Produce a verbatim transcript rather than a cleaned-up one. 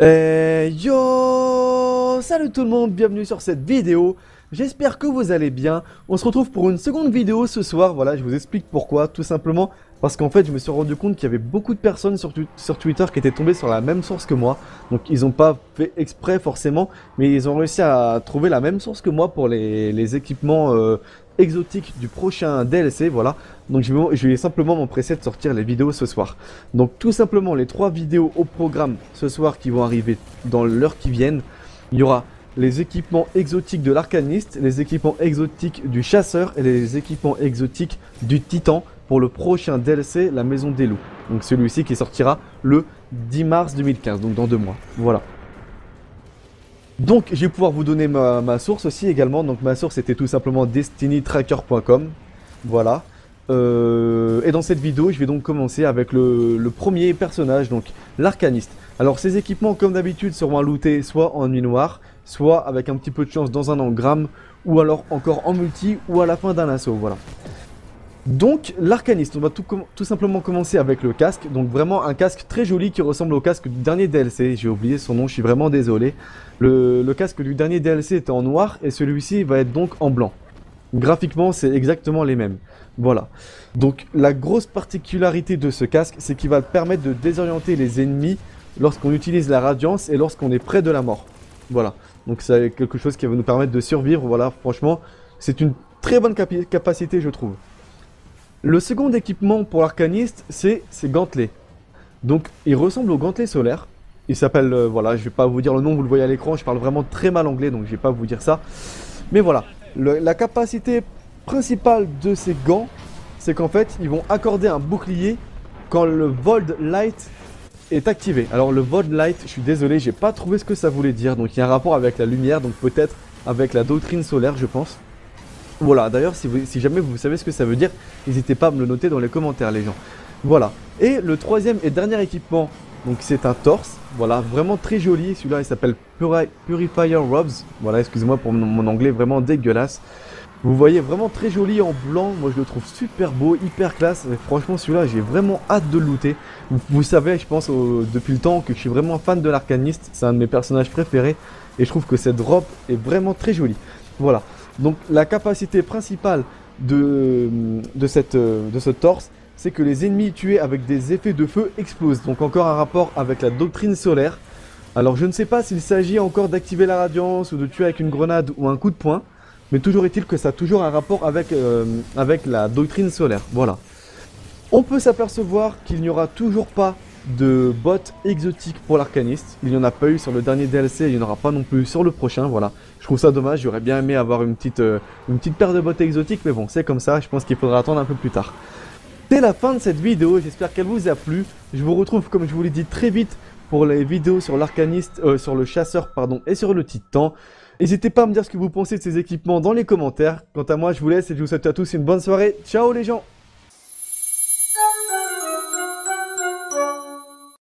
Hey yo, salut tout le monde, bienvenue sur cette vidéo. J'espère que vous allez bien. On se retrouve pour une seconde vidéo ce soir. Voilà, je vous explique pourquoi. Tout simplement parce qu'en fait, je me suis rendu compte qu'il y avait beaucoup de personnes sur, tu sur Twitter qui étaient tombées sur la même source que moi. Donc, ils n'ont pas fait exprès forcément, mais ils ont réussi à trouver la même source que moi pour les, les équipements euh, exotiques du prochain D L C. Voilà. Donc, je vais, je vais simplement m'empresser de sortir les vidéos ce soir. Donc, tout simplement, les trois vidéos au programme ce soir qui vont arriver dans l'heure qui viennent, il y aura les équipements exotiques de l'Arcaniste, les équipements exotiques du Chasseur et les équipements exotiques du Titan pour le prochain D L C, la Maison des Loups. Donc celui-ci qui sortira le dix mars deux mille quinze, donc dans deux mois. Voilà. Donc je vais pouvoir vous donner ma, ma source aussi également. Donc ma source était tout simplement Destiny Tracker point com. Voilà. Euh, et dans cette vidéo, je vais donc commencer avec le, le premier personnage, donc l'Arcaniste. Alors ces équipements, comme d'habitude, seront à looter soit en nuit noire, soit avec un petit peu de chance dans un engramme, ou alors encore en multi, ou à la fin d'un assaut, voilà. Donc l'Arcaniste, on va tout, tout simplement commencer avec le casque, donc vraiment un casque très joli qui ressemble au casque du dernier D L C, j'ai oublié son nom, je suis vraiment désolé. Le, le casque du dernier D L C était en noir, et celui-ci va être donc en blanc. Graphiquement, c'est exactement les mêmes, voilà. Donc la grosse particularité de ce casque, c'est qu'il va permettre de désorienter les ennemis lorsqu'on utilise la radiance et lorsqu'on est près de la mort, voilà. Donc c'est quelque chose qui va nous permettre de survivre, voilà, franchement, c'est une très bonne capi- capacité, je trouve. Le second équipement pour l'Arcaniste, c'est ses gantelets. Donc, il ressemble au gantelet solaire. Il s'appelle, euh, voilà, je vais pas vous dire le nom, vous le voyez à l'écran, je parle vraiment très mal anglais, donc je vais pas vous dire ça. Mais voilà, le, la capacité principale de ces gants, c'est qu'en fait, ils vont accorder un bouclier quand le Void Light est activé. Alors le Void Light, je suis désolé, j'ai pas trouvé ce que ça voulait dire, donc il y a un rapport avec la lumière, donc peut-être avec la doctrine solaire, je pense. Voilà, d'ailleurs si, si jamais vous savez ce que ça veut dire, n'hésitez pas à me le noter dans les commentaires les gens. Voilà, et le troisième et dernier équipement, donc c'est un torse, voilà, vraiment très joli, celui-là il s'appelle Puri Purifier Robes, voilà, excusez-moi pour mon, mon anglais vraiment dégueulasse. Vous voyez vraiment très joli en blanc, moi je le trouve super beau, hyper classe, et franchement celui-là j'ai vraiment hâte de le looter. Vous, vous savez je pense au, depuis le temps que je suis vraiment fan de l'Arcaniste, c'est un de mes personnages préférés, et je trouve que cette robe est vraiment très jolie. Voilà, donc la capacité principale de, de, cette, de ce torse, c'est que les ennemis tués avec des effets de feu explosent, donc encore un rapport avec la doctrine solaire. Alors je ne sais pas s'il s'agit encore d'activer la radiance ou de tuer avec une grenade ou un coup de poing, mais toujours est-il que ça a toujours un rapport avec, euh, avec la doctrine solaire, voilà. On peut s'apercevoir qu'il n'y aura toujours pas de bot exotique pour l'Arcaniste. Il n'y en a pas eu sur le dernier D L C, il n'y en aura pas non plus sur le prochain, voilà. Je trouve ça dommage, j'aurais bien aimé avoir une petite, euh, une petite paire de bottes exotiques, mais bon, c'est comme ça, je pense qu'il faudra attendre un peu plus tard. C'est la fin de cette vidéo, j'espère qu'elle vous a plu. Je vous retrouve, comme je vous l'ai dit, très vite pour les vidéos sur l'Arcaniste, euh, sur le Chasseur, pardon, et sur le Titan. N'hésitez pas à me dire ce que vous pensez de ces équipements dans les commentaires. Quant à moi, je vous laisse et je vous souhaite à tous une bonne soirée. Ciao les gens!